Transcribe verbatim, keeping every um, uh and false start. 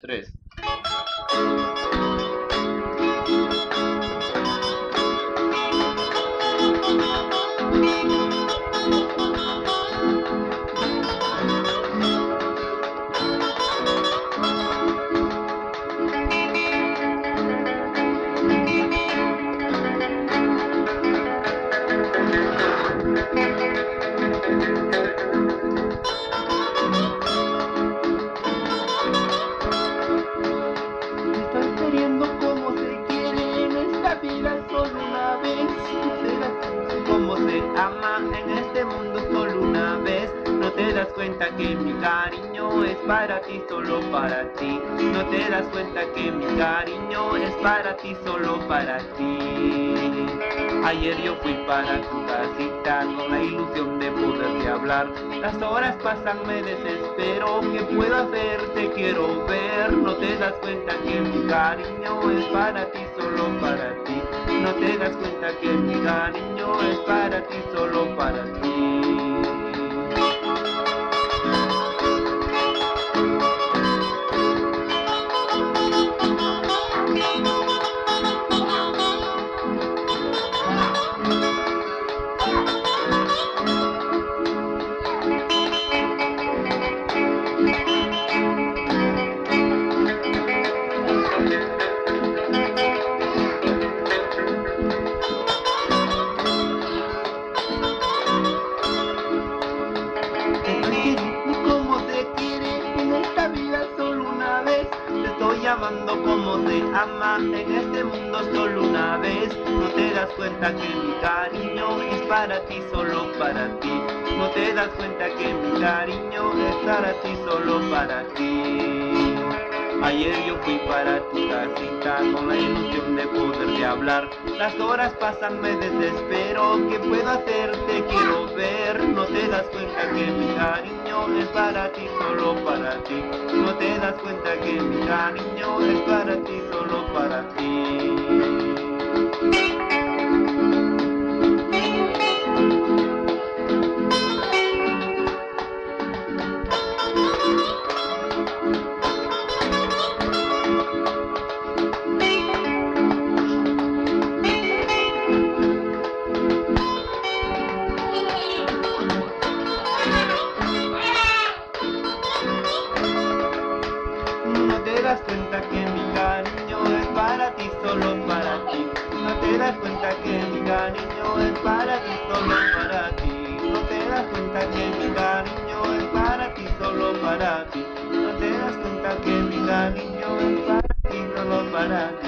tres. Que mi cariño es para ti, solo para ti. No te das cuenta que mi cariño es para ti, solo para ti. Ayer yo fui para tu casita con la ilusión de poderte hablar. Las horas pasan, me desespero. ¿Qué puedo hacer? Te quiero ver. No te das cuenta que mi cariño es para ti, solo para ti. No te das cuenta que mi cariño es para ti, solo para ti. Como se ama en este mundo solo una vez. No te das cuenta que mi cariño es para ti, solo para ti. No te das cuenta que mi cariño es para ti, solo para ti. Ayer yo fui para tu casita con la ilusión de poderte hablar. Las horas pasan, me desespero. ¿Qué puedo hacer? Te quiero ver. No te das cuenta que mi cariño es para ti, solo para ti. No te das cuenta que mi cariño es para ti, solo para ti. Para ti, no te das cuenta que mi cariño es para ti, solo para ti.